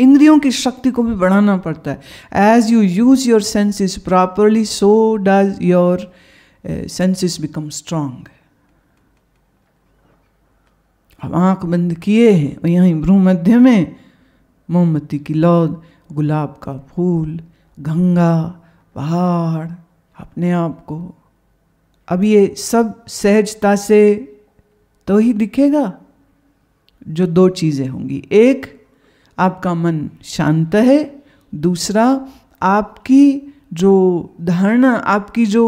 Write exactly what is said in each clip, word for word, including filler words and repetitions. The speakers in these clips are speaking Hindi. इंद्रियों की शक्ति को भी बढ़ाना पड़ता है. As you use your senses properly, so does your senses become strong. अब आंख बंद किए हैं, यहीं भ्रू मध्य में मोमबत्ती की लौ, गुलाब का फूल, गंगा, पहाड़, अपने आप को. अब ये सब सहजता से तो ही दिखेगा जो दो चीज़ें होंगी, एक आपका मन शांत है, दूसरा आपकी जो धारणा, आपकी जो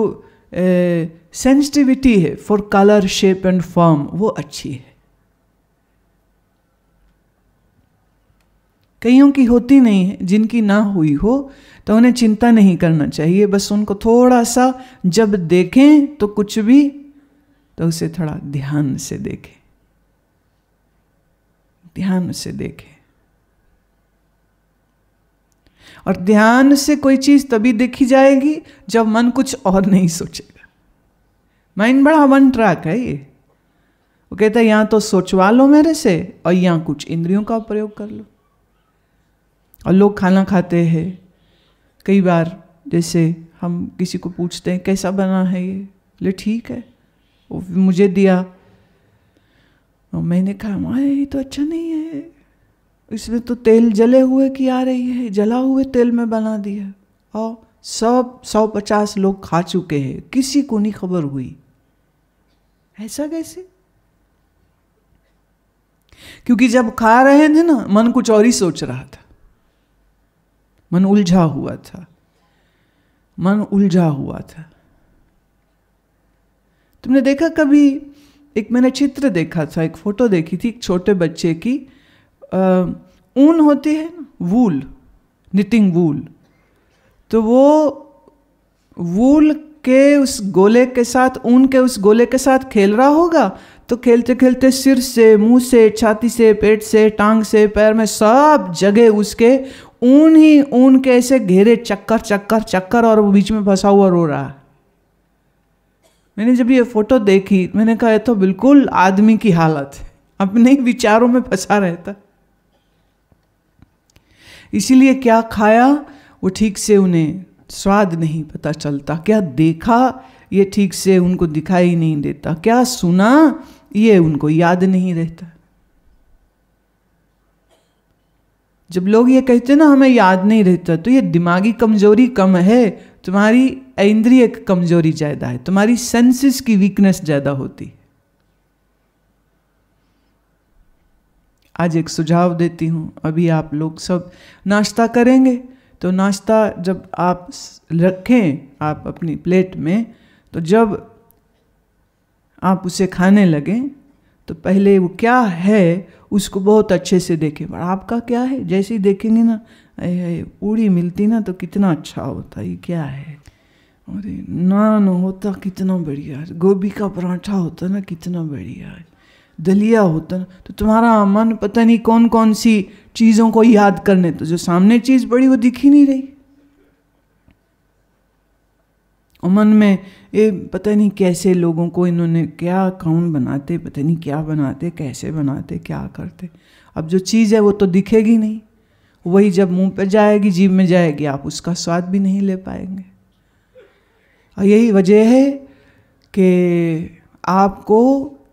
सेंसिटिविटी है for colour, shape and form, वो अच्छी है. कईयों की होती नहीं है, जिनकी ना हुई हो तो उन्हें चिंता नहीं करना चाहिए, बस उनको थोड़ा सा जब देखें तो कुछ भी तो उसे थोड़ा ध्यान से देखें, ध्यान से देखें. और ध्यान से कोई चीज़ तभी देखी जाएगी जब मन कुछ और नहीं सोचेगा. माइंड बड़ा वन ट्रैक है ये, वो कहता है यहाँ तो सोचवा लो मेरे से और यहाँ कुछ इंद्रियों का प्रयोग कर लो. और लोग खाना खाते हैं, कई बार जैसे हम किसी को पूछते हैं कैसा बना है ये, ले ठीक है, वो मुझे दिया और मैंने कहा माँ ये तो अच्छा नहीं है, इसमें तो तेल जले हुए की आ रही है, जला हुए तेल में बना दिया. और सब सौ पचास लोग खा चुके हैं, किसी को नहीं खबर हुई. ऐसा कैसे? क्योंकि जब खा रहे थे ना मन कुछ और ही सोच रहा था, मन उलझा हुआ था, मन उलझा हुआ था. तुमने देखा कभी, एक मैंने चित्र देखा था, एक फोटो देखी थी एक छोटे बच्चे की, ऊन होती है ना, वूल, निटिंग वूल, तो वो वूल के उस गोले के साथ, ऊन के उस गोले के साथ खेल रहा होगा, तो खेलते खेलते सिर से, मुंह से, छाती से, पेट से, टांग से, पैर में, सब जगह उसके ऊन ही ऊन के ऐसे घेरे, चक्कर चक्कर चक्कर, और वो बीच में फंसा हुआ रो रहा है. मैंने जब ये फोटो देखी मैंने कहा ये तो बिल्कुल आदमी की हालत है, अपने विचारों में फंसा रहता. इसीलिए क्या खाया वो ठीक से उन्हें स्वाद नहीं पता चलता, क्या देखा ये ठीक से उनको दिखाई नहीं देता, क्या सुना ये उनको याद नहीं रहता. जब लोग ये कहते ना हमें याद नहीं रहता, तो ये दिमागी कमजोरी कम है, तुम्हारी इंद्रिय कमजोरी ज़्यादा है, तुम्हारी सेंसेस की वीकनेस ज़्यादा होती है. आज एक सुझाव देती हूँ, अभी आप लोग सब नाश्ता करेंगे, तो नाश्ता जब आप रखें आप अपनी प्लेट में, तो जब आप उसे खाने लगें तो पहले वो क्या है उसको बहुत अच्छे से देखें. और आपका क्या है, जैसे ही देखेंगे ना, अरे पूरी मिलती ना तो कितना अच्छा होता, ये क्या है, अरे नान होता कितना बढ़िया, गोभी का पराठा होता ना कितना बढ़िया, दलिया होता ना, तो तुम्हारा मन पता नहीं कौन कौन सी चीज़ों को याद करने, तो जो सामने चीज़ पड़ी वो दिख ही नहीं रही, और मन में ये पता नहीं कैसे लोगों को इन्होंने क्या कौन बनाते, पता नहीं क्या बनाते, कैसे बनाते, क्या करते. अब जो चीज़ है वो तो दिखेगी नहीं, वही जब मुंह पर जाएगी, जीभ में जाएगी, आप उसका स्वाद भी नहीं ले पाएंगे. और यही वजह है कि आपको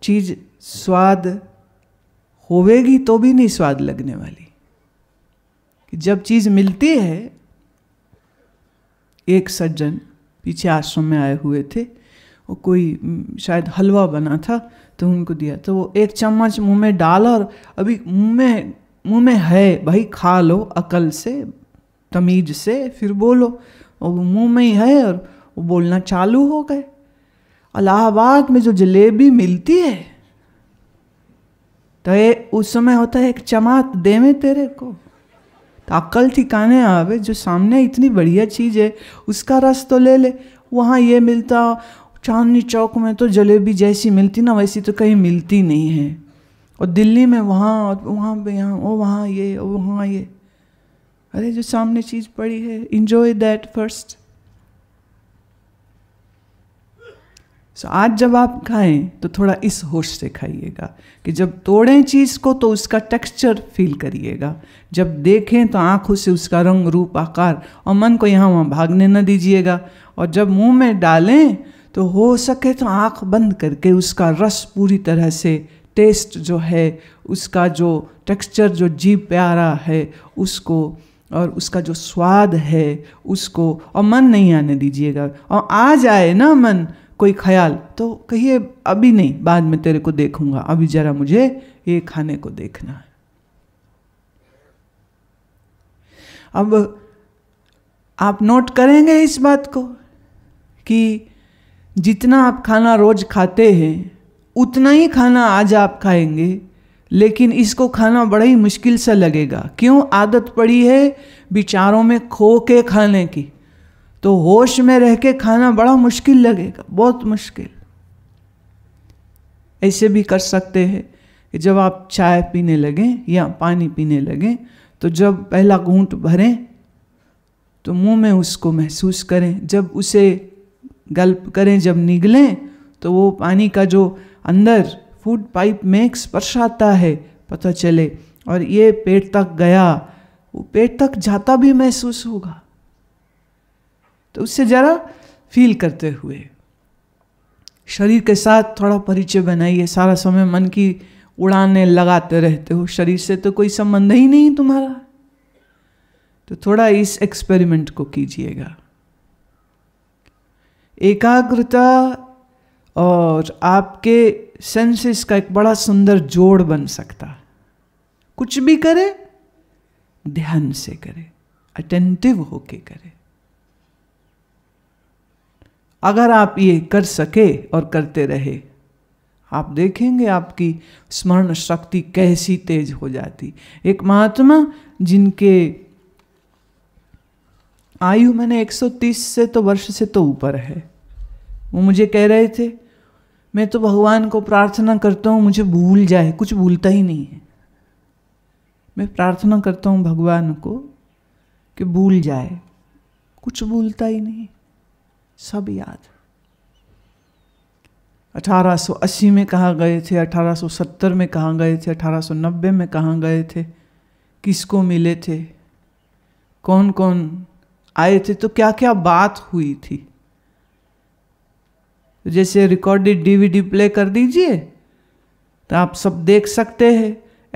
चीज़ स्वाद होवेगी तो भी नहीं स्वाद लगने वाली, कि जब चीज़ मिलती है. एक सज्जन पीछे आश्रम में आए हुए थे, वो कोई शायद हलवा बना था तो उनको दिया, तो वो एक चम्मच मुंह में डाला और अभी मुंह में मुंह में है, भाई खा लो अकल से, तमीज से, फिर बोलो. और वो मुँह में ही है और वो बोलना चालू हो गए. इलाहाबाद में जो जलेबी मिलती है तो ये उस समय होता है एक चमात दे में तेरे को, तो अक्ल ठिकाने आवे, जो सामने इतनी बढ़िया चीज़ है उसका रस तो ले ले. वहाँ ये मिलता, चांदनी चौक में तो जलेबी जैसी मिलती ना वैसी तो कहीं मिलती नहीं है, और दिल्ली में वहाँ और वहाँ पे यहाँ वो वहाँ ये और वहाँ ये, अरे जो सामने चीज़ पड़ी है, इंजॉय दैट फर्स्ट. सो आज जब आप खाएं तो थोड़ा इस होश से खाइएगा कि जब तोड़ें चीज़ को तो उसका टेक्सचर फील करिएगा, जब देखें तो आँखों से उसका रंग, रूप, आकार, और मन को यहाँ वहाँ भागने न दीजिएगा। और जब मुंह में डालें तो हो सके तो आँख बंद करके उसका रस पूरी तरह से, टेस्ट जो है उसका, जो टेक्सचर जो जीभ पे आ रहा है उसको, और उसका जो स्वाद है उसको, और मन नहीं आने दीजिएगा। और आ जाए ना मन कोई ख्याल तो कहिए अभी नहीं, बाद में तेरे को देखूंगा, अभी जरा मुझे ये खाने को देखना है। अब आप नोट करेंगे इस बात को कि जितना आप खाना रोज खाते हैं उतना ही खाना आज आप खाएंगे, लेकिन इसको खाना बड़ा ही मुश्किल सा लगेगा। क्यों? आदत पड़ी है विचारों में खो के खाने की, तो होश में रह के खाना बड़ा मुश्किल लगेगा, बहुत मुश्किल। ऐसे भी कर सकते हैं कि जब आप चाय पीने लगें या पानी पीने लगें तो जब पहला घूंट भरें तो मुंह में उसको महसूस करें, जब उसे गल्प करें, जब निगलें तो वो पानी का जो अंदर फूड पाइप में स्पर्श आता है पता चले, और ये पेट तक गया, वो पेट तक जाता भी महसूस होगा। तो उससे ज़रा फील करते हुए शरीर के साथ थोड़ा परिचय बनाइए। सारा समय मन की उड़ानें लगाते रहते हो, शरीर से तो कोई संबंध ही नहीं तुम्हारा, तो थोड़ा इस एक्सपेरिमेंट को कीजिएगा। एकाग्रता और आपके सेंसेस का एक बड़ा सुंदर जोड़ बन सकता। कुछ भी करें ध्यान से करें, अटेंटिव होके करें। अगर आप ये कर सके और करते रहे, आप देखेंगे आपकी स्मरण शक्ति कैसी तेज हो जाती। एक महात्मा जिनके आयु मैंने एक सौ तीस से तो वर्ष से तो ऊपर है, वो मुझे कह रहे थे मैं तो भगवान को प्रार्थना करता हूँ मुझे भूल जाए, कुछ भूलता ही नहीं है। मैं प्रार्थना करता हूँ भगवान को कि भूल जाए, कुछ भूलता ही नहीं, सब याद। अठारह सौ अस्सी में कहाँ गए थे, अठारह सौ सत्तर में कहाँ गए थे, अठारह सौ नब्बे में कहाँ गए थे, किसको मिले थे, कौन कौन आए थे, तो क्या क्या बात हुई थी। जैसे रिकॉर्डेड डीवीडी प्ले कर दीजिए तो आप सब देख सकते हैं।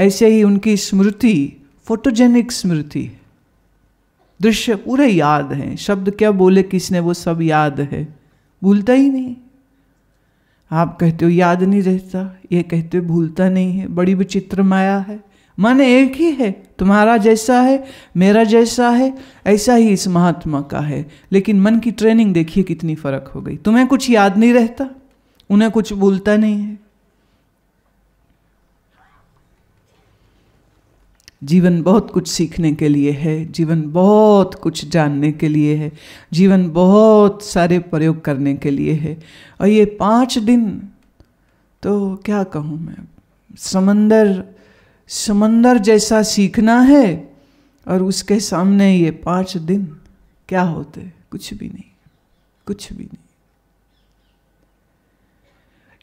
ऐसे ही उनकी स्मृति फोटोजेनिक स्मृति, दृश्य पूरे याद हैं, शब्द क्या बोले किसने वो सब याद है, भूलता ही नहीं। आप कहते हो याद नहीं रहता, ये कहते हो भूलता नहीं है, बड़ी विचित्र माया है। मन एक ही है, तुम्हारा जैसा है, मेरा जैसा है, ऐसा ही इस महात्मा का है, लेकिन मन की ट्रेनिंग देखिए कितनी फर्क हो गई। तुम्हें कुछ याद नहीं रहता, उन्हें कुछ भूलता नहीं है। जीवन बहुत कुछ सीखने के लिए है, जीवन बहुत कुछ जानने के लिए है, जीवन बहुत सारे प्रयोग करने के लिए है। और ये पाँच दिन तो क्या कहूँ मैं, समंदर समंदर जैसा सीखना है, और उसके सामने ये पाँच दिन क्या होते, कुछ भी नहीं, कुछ भी नहीं।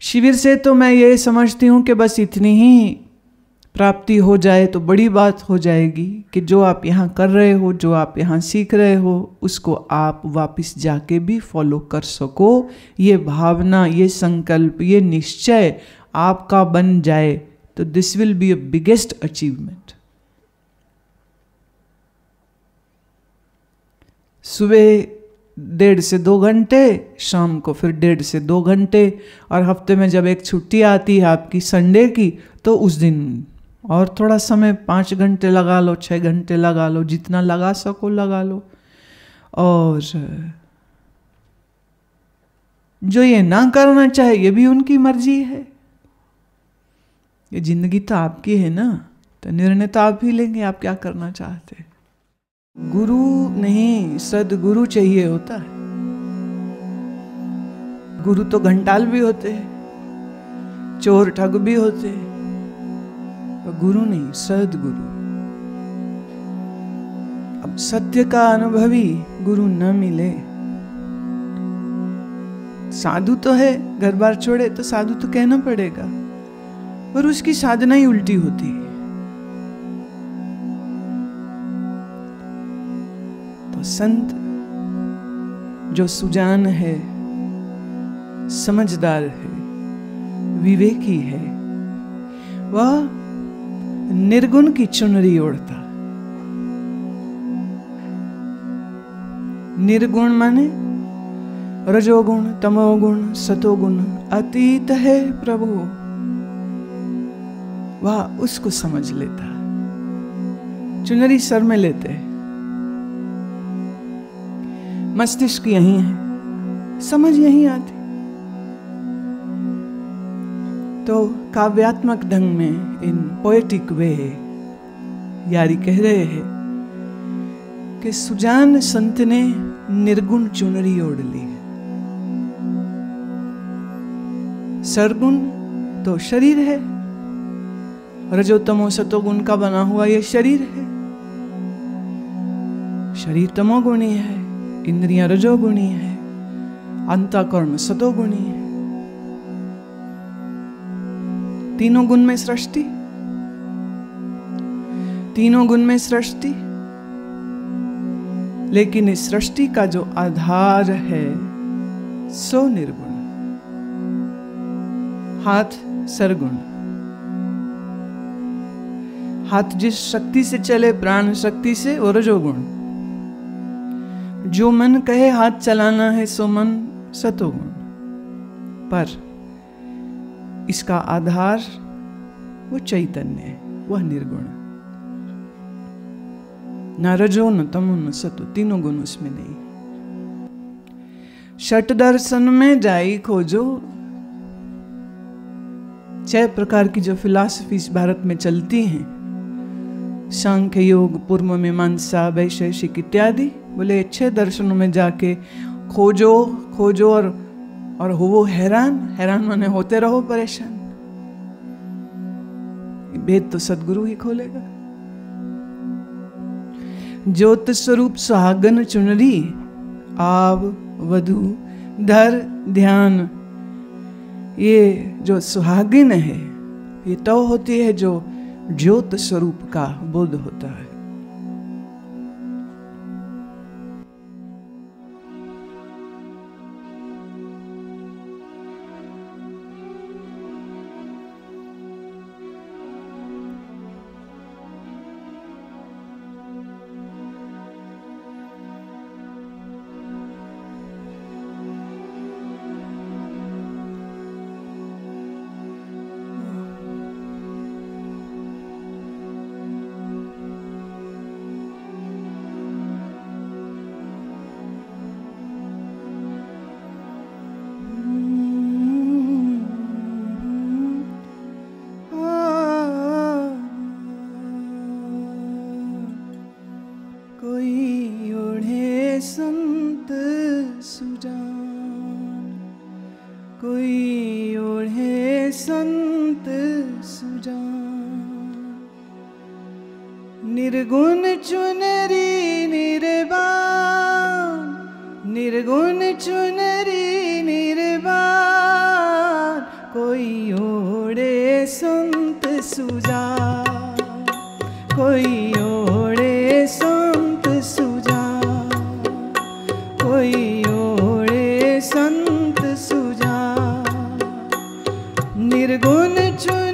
शिविर से तो मैं ये समझती हूँ कि बस इतनी ही प्राप्ति हो जाए तो बड़ी बात हो जाएगी कि जो आप यहाँ कर रहे हो, जो आप यहाँ सीख रहे हो, उसको आप वापस जाके भी फॉलो कर सको। ये भावना, ये संकल्प, ये निश्चय आपका बन जाए तो this will be a biggest achievement. सुबह डेढ़ से दो घंटे, शाम को फिर डेढ़ से दो घंटे, और हफ्ते में जब एक छुट्टी आती है आपकी संडे की तो उस दिन और थोड़ा समय, पाँच घंटे लगा लो, छः घंटे लगा लो, जितना लगा सको लगा लो। और जो ये ना करना चाहे ये भी उनकी मर्जी है, ये जिंदगी तो आपकी है ना, तो निर्णय तो आप ही लेंगे आप क्या करना चाहते हैं। गुरु नहीं, सदगुरु चाहिए होता है। गुरु तो घंटाल भी होते हैं, चोर ठग भी होते हैं, तो गुरु नहीं, सदगुरु। अब सत्य का अनुभवी गुरु न मिले, साधु तो है, घर बार छोड़े तो साधु तो कहना पड़ेगा, पर उसकी साधना ही उल्टी होती है। तो संत जो सुजान है, समझदार है, विवेकी है, वह निर्गुण की चुनरी ओढ़ता। निर्गुण माने रजोगुण, तमोगुण, सतोगुण अतीत है प्रभु, वह उसको समझ लेता, चुनरी सर में लेते। मस्तिष्क यही है, समझ यही आती। तो काव्यात्मक ढंग में, इन पोएटिक वे यारी कह रहे हैं कि सुजान संत ने निर्गुण चुनरी ओढ़ ली है। सरगुण तो शरीर है, रजोतमो सतोगुण का बना हुआ यह शरीर है। शरीर तमोगुणी है, इंद्रियां रजोगुणी है, अंतःकरण सतोगुणी है। तीनों गुण में सृष्टि, तीनों गुण में सृष्टि, लेकिन इस सृष्टि का जो आधार है सो निर्गुण। हाथ सरगुण, हाथ जिस शक्ति से चले प्राण शक्ति से, वो रजोगुण। जो मन कहे हाथ चलाना है सो मन सतोगुण, पर इसका आधार वो चैतन्य है, वह निर्गुण। ना रजो न तमो न सतो, तीनों गुण उसमें नहीं। षट दर्शन में जाई खोजो, छह प्रकार की जो फिलॉसफीज भारत में चलती हैं, सांख्य योग, पूर्व मीमांसा, वैशेषिक इत्यादि, बोले छह दर्शनों में जाके खोजो खोजो और और हो वो हैरान। हैरान माने होते रहो परेशान। भेद तो सदगुरु ही खोलेगा। ज्योत स्वरूप सुहागन चुनरी आव वधु धर ध्यान, ये जो सुहागिन है ये तो होती है जो ज्योत स्वरूप का बोध होता है। निर्गुण चुनरी निर्बान, निर्गुण चुनरी निर्बान, कोई ओढ़े संत सुजान, कोई ओढ़े संत सुजान, कोई ओढ़े संत सुजान, निर्गुण चुन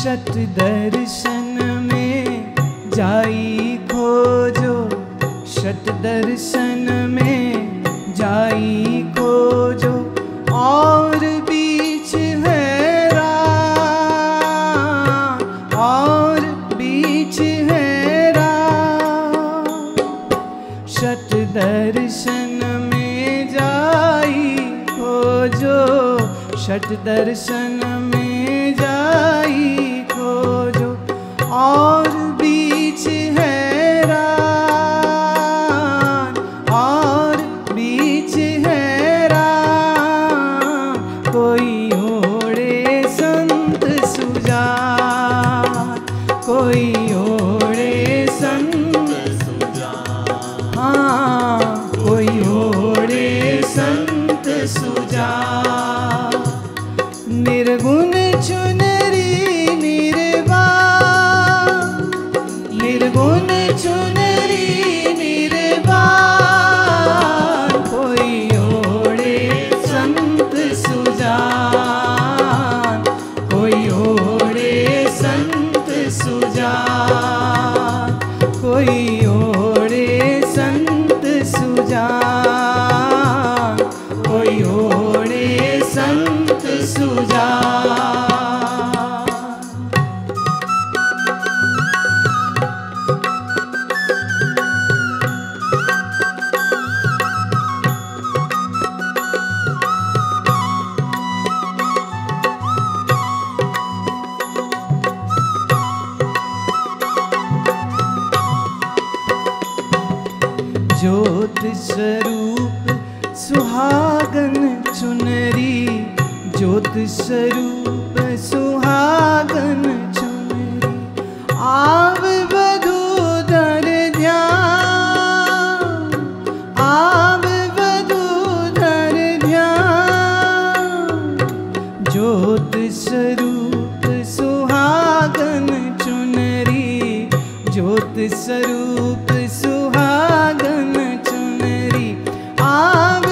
सत दर्शन में जाई खोजो, सत दर्शन में जाई खोजो और बीच है राह, और बीच है राह। सत दर्शन में जाई खोजो, सत दर्शन में जाई खोजो और बीच है राम, और बीच है राम। कोई ओढ़े संत सुजान, कोई ओढ़े संत सुजान, हाँ कोई ओढ़े संत सुजान। निर्गुण चुनरी निर्वाण, निर्गुण चुनरी निर्वाण, कोई ओढ़े संत सुजान, कोई ओढ़े संत सुजान, कोई ओढ़े संत सुजान, कोई ओढ़े संत सुजान। ज्योत स्वरूप सुहागन चुनरी, ज्योत स्वरूप सुहागन चुनरी आव वधू धर ध्यान, आव वधू धर ध्यान। ज्योत स्वरूप सुहागन चुनरी, ज्योत स्वरूप सुहागन चुनरी आव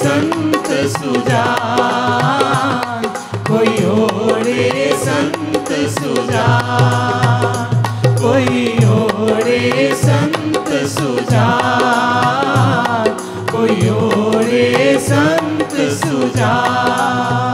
संत संत सुजान।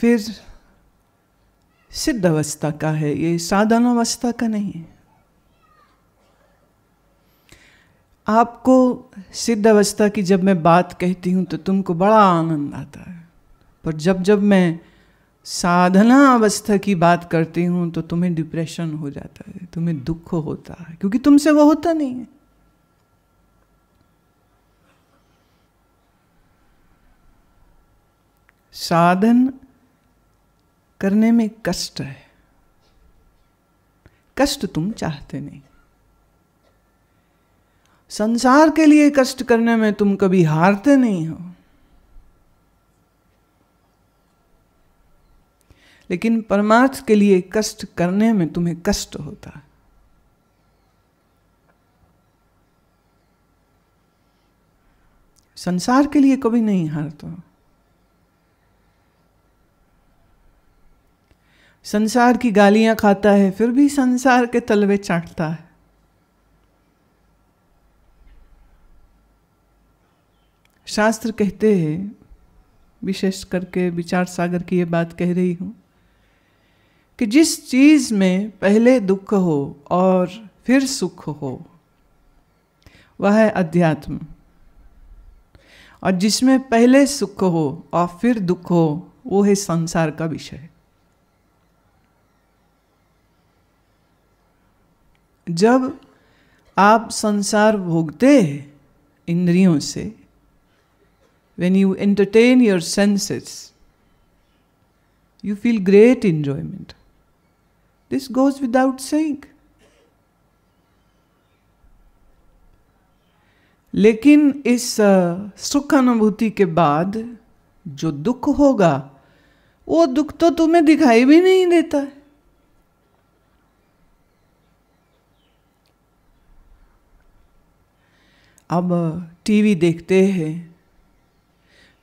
फिर सिद्ध अवस्था का है, ये साधारण अवस्था का नहीं है। आपको सिद्ध अवस्था की जब मैं बात कहती हूं तो तुमको बड़ा आनंद आता है, पर जब जब मैं साधना अवस्था की बात करती हूं तो तुम्हें डिप्रेशन हो जाता है, तुम्हें दुख होता है, क्योंकि तुमसे वो होता नहीं है। साधन करने में कष्ट है, कष्ट तुम चाहते नहीं। संसार के लिए कष्ट करने में तुम कभी हारते नहीं हो, लेकिन परमार्थ के लिए कष्ट करने में तुम्हें कष्ट होता है। संसार के लिए कभी नहीं हारते हो। संसार की गालियां खाता है, फिर भी संसार के तलवे चाटता है। शास्त्र कहते हैं, विशेष करके विचार सागर की ये बात कह रही हूं, कि जिस चीज में पहले दुख हो और फिर सुख हो वह है अध्यात्म, और जिसमें पहले सुख हो और फिर दुख हो वो है संसार का विषय। जब आप संसार भोगते हैं इंद्रियों से, when you entertain your senses, you feel great enjoyment. This goes without saying. लेकिन इस सुख अनुभूति के बाद जो दुख होगा वो दुख तो तुम्हें दिखाई भी नहीं देता है। अब टीवी देखते हैं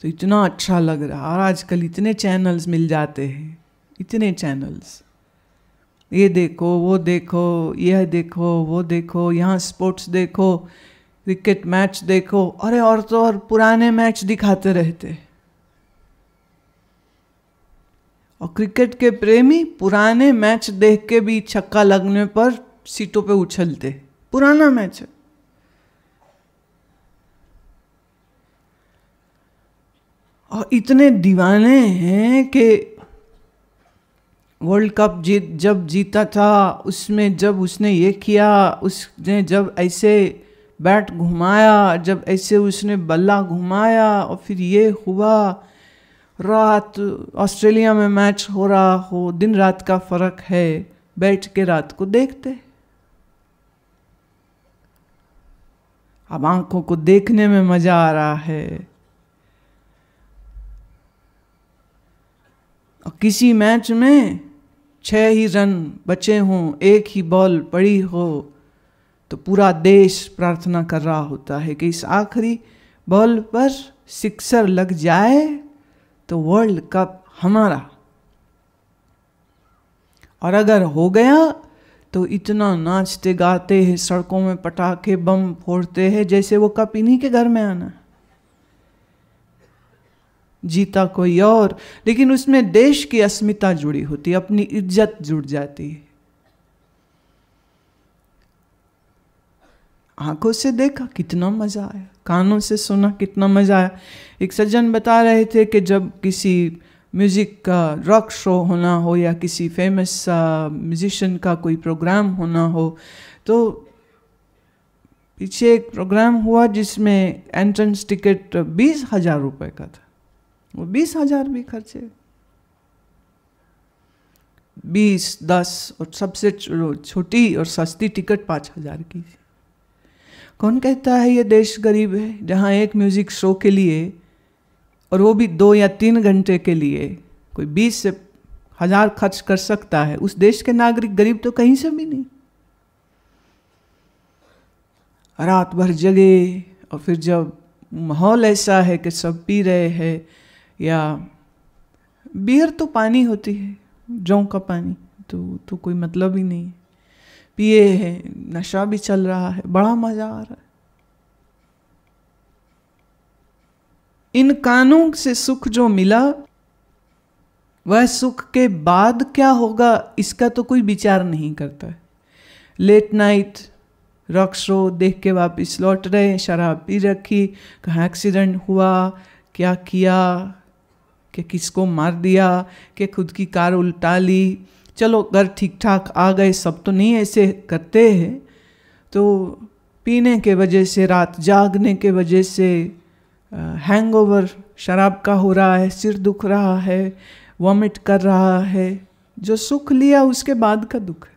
तो इतना अच्छा लग रहा, और आजकल इतने चैनल्स मिल जाते हैं, इतने चैनल्स, ये देखो वो देखो, यह देखो वो देखो, यहाँ स्पोर्ट्स देखो, क्रिकेट मैच देखो, अरे और तो और पुराने मैच दिखाते रहते। और क्रिकेट के प्रेमी पुराने मैच देख के भी छक्का लगने पर सीटों पे उछलते, पुराना मैच है। और इतने दीवाने हैं कि वर्ल्ड कप जीत जब जीता था उसमें, जब उसने ये किया, उसने जब ऐसे बैट घुमाया, जब ऐसे उसने बल्ला घुमाया, और फिर ये हुआ, रात ऑस्ट्रेलिया में मैच हो रहा हो, दिन रात का फर्क है, बैठ के रात को देखते। अब आंखों को देखने में मजा आ रहा है। और किसी मैच में छह ही रन बचे हों, एक ही बॉल पड़ी हो, तो पूरा देश प्रार्थना कर रहा होता है कि इस आखिरी बॉल पर सिक्सर लग जाए तो वर्ल्ड कप हमारा। और अगर हो गया तो इतना नाचते गाते हैं, सड़कों में पटाखे बम फोड़ते हैं जैसे वो कप इन्हीं के घर में आना। जीता कोई और, लेकिन उसमें देश की अस्मिता जुड़ी होती है, अपनी इज्जत जुड़ जाती है। आंखों से देखा कितना मजा आया, कानों से सुना कितना मजा आया। एक सज्जन बता रहे थे कि जब किसी म्यूजिक का रॉक शो होना हो या किसी फेमस म्यूजिशियन का कोई प्रोग्राम होना हो, तो पीछे एक प्रोग्राम हुआ जिसमें एंट्रेंस टिकट बीस हजार रुपये का था। वो बीस हजार भी खर्चे, बीस, दस, और सबसे छोटी और सस्ती टिकट पाँच हजार की। कौन कहता है ये देश गरीब है, जहाँ एक म्यूज़िक शो के लिए, और वो भी दो या तीन घंटे के लिए, कोई बीस से हजार खर्च कर सकता है। उस देश के नागरिक गरीब तो कहीं से भी नहीं। रात भर जगे, और फिर जब माहौल ऐसा है कि सब पी रहे हैं, या बीयर तो पानी होती है, जौ का पानी, तो तो कोई मतलब ही नहीं है, पिए हैं, नशा भी चल रहा है, बड़ा मजा आ रहा है। इन कानों से सुख जो मिला, वह सुख के बाद क्या होगा इसका तो कोई विचार नहीं करता है। लेट नाइट रॉक शो देख के वापस लौट रहे, शराब पी रखी, कहाँ एक्सीडेंट हुआ, क्या किया, कि किसको मार दिया, कि खुद की कार उल्टा ली, चलो घर ठीक ठाक आ गए, सब तो नहीं ऐसे करते हैं। तो पीने के वजह से, रात जागने के वजह से हैंगओवर शराब का हो रहा है, सिर दुख रहा है, वॉमिट कर रहा है। जो सुख लिया उसके बाद का दुख है।